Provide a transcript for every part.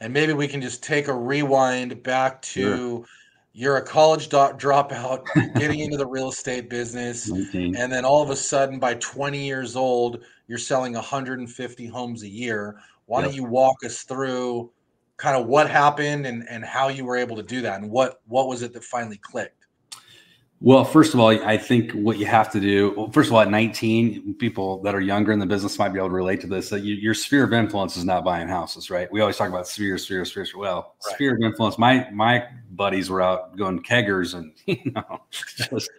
and maybe we can just take a rewind back to you're a college dropout getting into the real estate business, and then all of a sudden by 20 years old, you're selling 150 homes a year. Why don't you walk us through kind of what happened and how you were able to do that, and what was it that finally clicked? Well, first of all, I think what you have to do, well, first of all, at 19, people that are younger in the business might be able to relate to this, that your sphere of influence is not buying houses, right? We always talk about spheres. Well, right. Sphere of influence, my buddies were out going keggers and, you know, just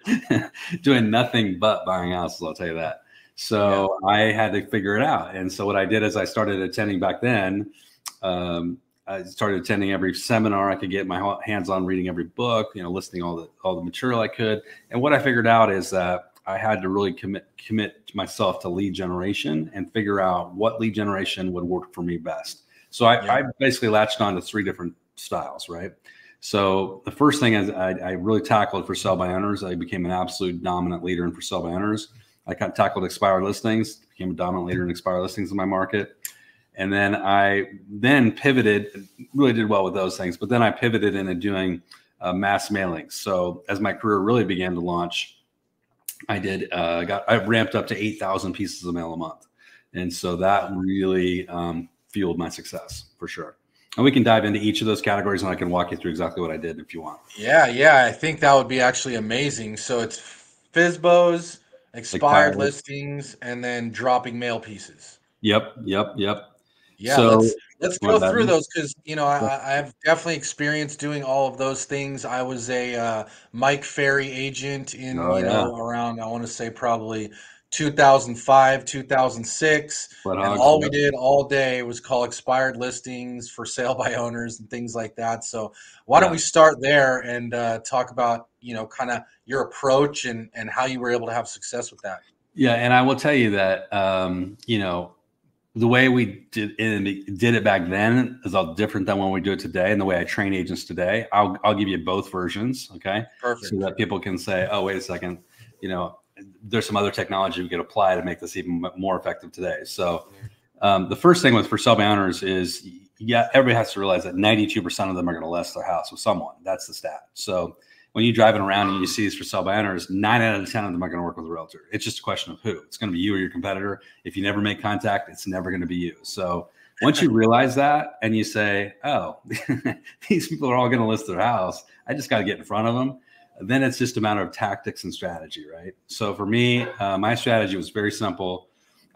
doing nothing but buying houses, I'll tell you that. So I had to figure it out. And so what I did is I started attending back then, I started attending every seminar I could get my hands on, reading every book, you know, listening all the material I could. And what I figured out is that I had to really commit myself to lead generation and figure out what lead generation would work for me best. So I basically latched on to three different styles, right? So the first thing is I really tackled for sell by owners. I became an absolute dominant leader in for sell by owners. I kind of tackled expired listings, became a dominant leader in expired listings in my market. And then I pivoted, really did well with those things, but then I pivoted into doing mass mailings. So as my career really began to launch, I ramped up to 8,000 pieces of mail a month. And so that really fueled my success for sure. And we can dive into each of those categories and I can walk you through exactly what I did if you want. Yeah. Yeah. I think that would be actually amazing. So it's FSBOs, expired listings, and then dropping mail pieces. Yep. Yeah, so, let's go through those because, you know, I've definitely experienced doing all of those things. I was a Mike Ferry agent in, around, I want to say probably 2005, 2006. But and all we did all day was call expired listings for sale by owners and things like that. So why don't we start there and talk about, you know, kind of your approach and how you were able to have success with that. Yeah. And I will tell you that, you know, the way we did it back then is all different than when we do it today, and the way I train agents today. I'll give you both versions, okay? Perfect. So that people can say, oh, wait a second, you know, there's some other technology we could apply to make this even more effective today. So the first thing with for sale by owners is, everybody has to realize that 92% of them are going to list their house with someone. That's the stat. So when you're driving around and you see these for sale by owners, 9 out of 10 of them are going to work with a realtor. It's just a question of who. It's going to be you or your competitor. If you never make contact, it's never going to be you. So once you realize that and you say, oh, these people are all going to list their house, I just got to get in front of them. Then it's just a matter of tactics and strategy, right? So for me, my strategy was very simple.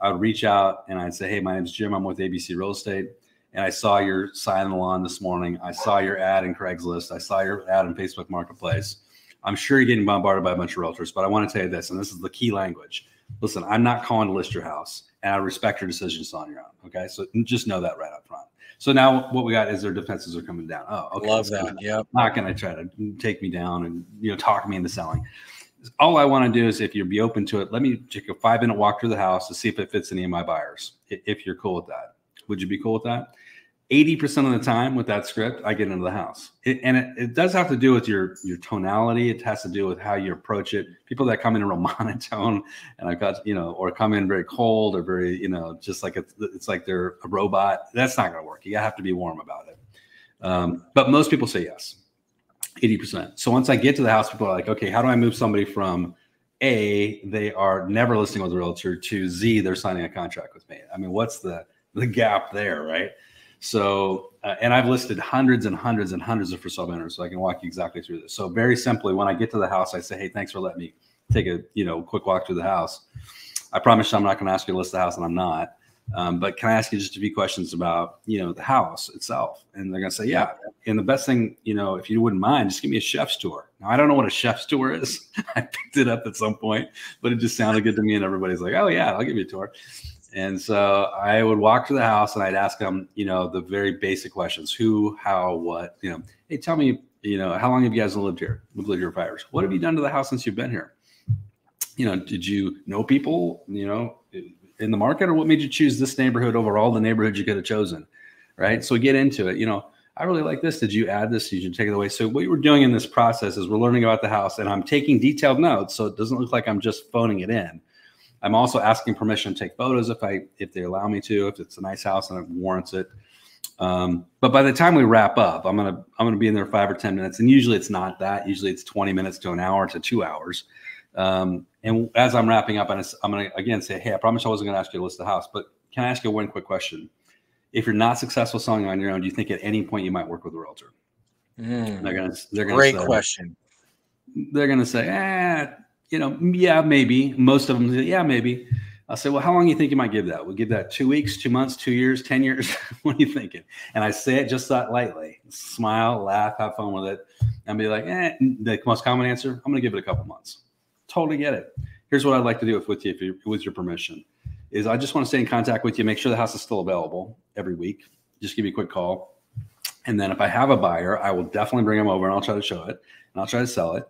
I would reach out and I'd say, hey, my name's Jim. I'm with ABC Real Estate. And I saw your sign in the lawn this morning. I saw your ad in Craigslist. I saw your ad in Facebook Marketplace. I'm sure you're getting bombarded by a bunch of realtors, but I want to tell you this, and this is the key language. Listen, I'm not calling to list your house, and I respect your decisions on your own, okay? So just know that right up front. So now what we got is their defenses are coming down. Oh, okay. Love that, yeah. Not going to try to take me down and, you know, talk me into selling. All I want to do is, if you'd be open to it, let me take a 5-minute walk through the house to see if it fits any of my buyers, if you're cool with that. Would you be cool with that? 80% of the time with that script, I get into the house. It does have to do with your tonality. It has to do with how you approach it. People that come in real monotone and I've got, you know, or come in very cold or very, you know, just like it's like they're a robot. That's not going to work. You have to be warm about it. But most people say yes, 80%. So once I get to the house, people are like, okay, how do I move somebody from A, they are never listing with a realtor, to Z, they're signing a contract with me? I mean, what's the gap there, right? So, and I've listed hundreds and hundreds and hundreds of for sale by owners, so I can walk you exactly through this. So very simply, when I get to the house, I say, hey, thanks for letting me take a, you know, quick walk through the house. I promise you I'm not going to ask you to list the house, and I'm not. But can I ask you just a few questions about, you know, the house itself? And they're going to say, yeah. And the best thing, you know, if you wouldn't mind, just give me a chef's tour. Now, I don't know what a chef's tour is. I picked it up at some point, but it just sounded good to me. And everybody's like, oh yeah, I'll give you a tour. And so I would walk to the house and I'd ask them, you know, the very basic questions: who, how, what, you know, hey, tell me, you know, how long have you guys lived here? We've lived here 5 years. What have you done to the house since you've been here? You know, did you know people, you know, in the market, or what made you choose this neighborhood over all the neighborhoods you could have chosen? Right. So we get into it, you know, I really like this. Did you add this? Did you take it away? So what we're doing in this process is we're learning about the house, and I'm taking detailed notes, so it doesn't look like I'm just phoning it in. I'm also asking permission to take photos if they allow me to, if it's a nice house and it warrants it. But by the time we wrap up, I'm gonna be in there 5 or 10 minutes, and usually it's not that. Usually it's 20 minutes to an hour to 2 hours. And as I'm wrapping up, I'm gonna again say, hey, I promise I wasn't gonna ask you to list the house, but can I ask you one quick question? If you're not successful selling on your own, do you think at any point you might work with a realtor? Great question. They're gonna say, you know, yeah, maybe. Most of them say, yeah, maybe. I'll say, well, how long do you think you might give that? We'll give that 2 weeks, 2 months, 2 years, 10 years. What are you thinking? And I say it just that lightly. Smile, laugh, have fun with it. And be like, the most common answer, I'm going to give it a couple months. Totally get it. Here's what I'd like to do with you, with your permission, is I just want to stay in contact with you, make sure the house is still available every week. Just give me a quick call. And then if I have a buyer, I will definitely bring them over and I'll try to show it and I'll try to sell it.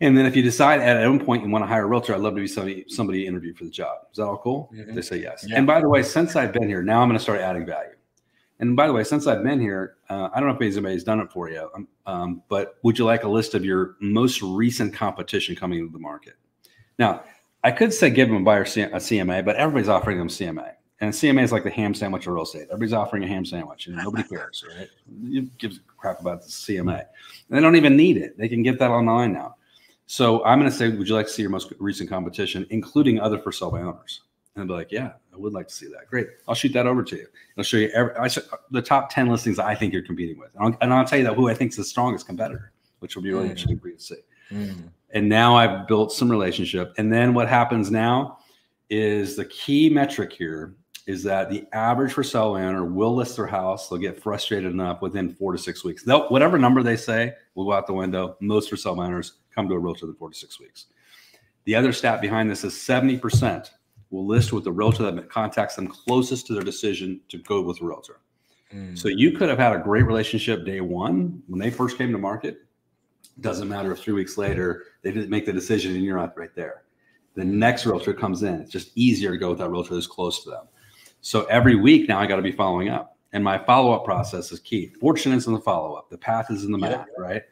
And then if you decide at any point you want to hire a realtor, I'd love to be somebody to interview for the job. Is that all cool? Mm-hmm. They say yes. Yeah. And by the way, since I've been here, now I'm going to start adding value. And by the way, since I've been here, I don't know if anybody's done it for you, but would you like a list of your most recent competition coming into the market? Now, I could say give them a buyer a CMA, but everybody's offering them CMA. And CMA is like the ham sandwich of real estate. Everybody's offering a ham sandwich, and nobody cares, right? Who gives a crap about the CMA? And they don't even need it. They can get that online now. So I'm going to say, would you like to see your most recent competition, including other for sale by owners? And they'll be like, yeah, I would like to see that. Great. I'll shoot that over to you. I'll show you the top 10 listings I think you're competing with. And I'll tell you that who I think is the strongest competitor, which will be really interesting for you to see. And now I've built some relationship. And then what happens now is the key metric here is that the average for sale owner will list their house. They'll get frustrated enough within 4 to 6 weeks. They'll, whatever number they say will go out the window. Most for sale owners come to a realtor in 4 to 6 weeks. The other stat behind this is 70% will list with the realtor that contacts them closest to their decision to go with a realtor. So you could have had a great relationship day one when they first came to market. Doesn't matter if 3 weeks later they didn't make the decision and you're not right there. The next realtor comes in. It's just easier to go with that realtor that's close to them. So every week now I got to be following up, and my follow-up process is key. Fortune is in the follow-up. The path is in the map, right?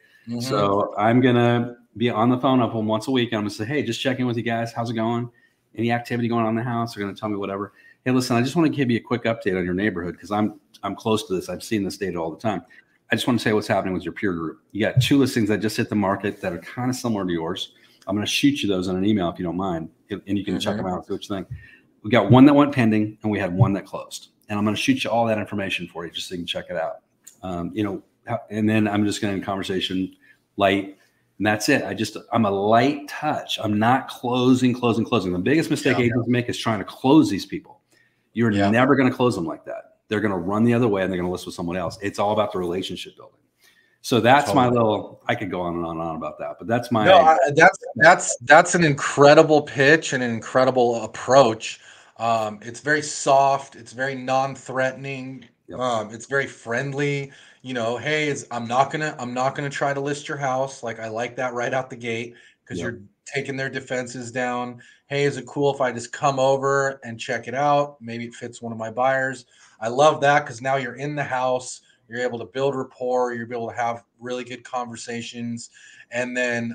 So I'm going to be on the phone up once a week. And I'm going to say, hey, just checking with you guys. How's it going? Any activity going on in the house? They're going to tell me whatever. Hey, listen, I just want to give you a quick update on your neighborhood because I'm close to this. I've seen this data all the time. I just want to say what's happening with your peer group. You got 2 listings that just hit the market that are kind of similar to yours. I'm going to shoot you those in an email if you don't mind, and you can check them out and see what you think. We got 1 that went pending and we had 1 that closed. And I'm going to shoot you all that information for you just so you can check it out. And then I'm just going to end conversation light. And that's it. I'm a light touch. I'm not closing. The biggest mistake agents make is trying to close these people. You're never going to close them like that. They're going to run the other way and they're going to list with someone else. It's all about the relationship building. So that's my little, I could go on and on about that, but that's my, that's an incredible pitch and an incredible approach. It's very soft. It's very non-threatening. It's very friendly. You know, hey, I'm not gonna try to list your house. Like, I like that right out the gate because you're taking their defenses down. Hey, is it cool if I just come over and check it out? Maybe it fits one of my buyers. I love that because now you're in the house. You're able to build rapport. You're able to have really good conversations. And then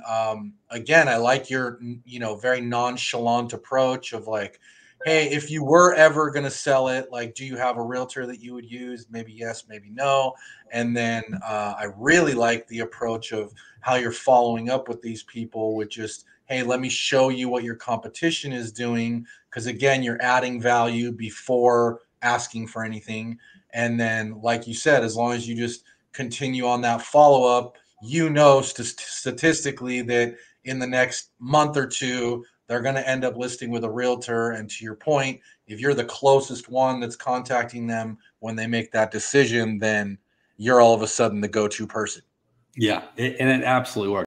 again, I like your very nonchalant approach of like, hey, if you were ever going to sell it, like, do you have a realtor that you would use? Maybe yes, maybe no. And then I really like the approach of how you're following up with these people with just, hey, let me show you what your competition is doing. Because again, you're adding value before asking for anything. And then, like you said, as long as you just continue on that follow-up, you know statistically that in the next month or two, they're going to end up listing with a realtor. And to your point, if you're the closest one that's contacting them when they make that decision, then you're all of a sudden the go-to person. Yeah, and it absolutely works.